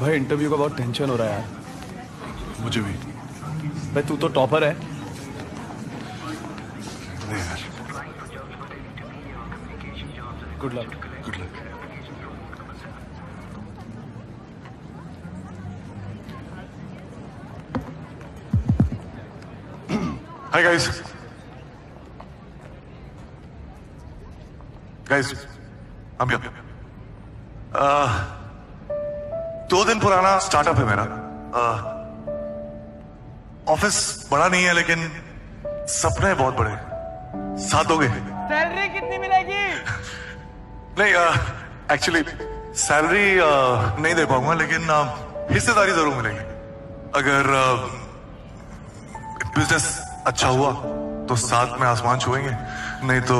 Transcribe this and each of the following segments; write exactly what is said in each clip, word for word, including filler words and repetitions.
भाई इंटरव्यू का बहुत टेंशन हो रहा है यार। मुझे भी। भाई तू तो टॉपर है। नहीं यार। Good luck. Good luck. Hi guys. Guys हम यहाँ पे दो दिन पुराना स्टार्टअप है मेरा। ऑफिस बड़ा नहीं है लेकिन सपने बहुत बड़े। सात हो गए। सैलरी कितनी मिलेगी? नहीं एक्चुअली सैलरी नहीं दे पाऊंगा लेकिन हिस्सेदारी जरूर मिलेगी। अगर बिजनेस अच्छा हुआ तो साथ में आसमान छुएंगे, नहीं तो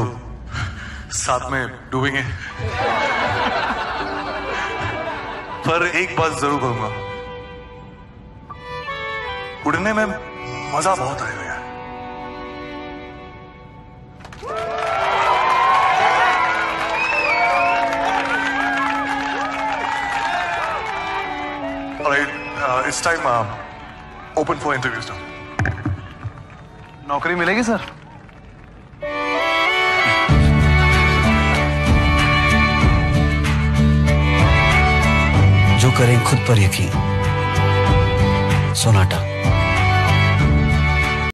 साथ में डूबेंगे। पर एक बात जरूर कहूंगा, उड़ने में मजा बहुत आएगा यार। Alright, it's time open for interviews now. नौकरी मिलेगी सर? करें खुद पर यकीन। सोनाटा।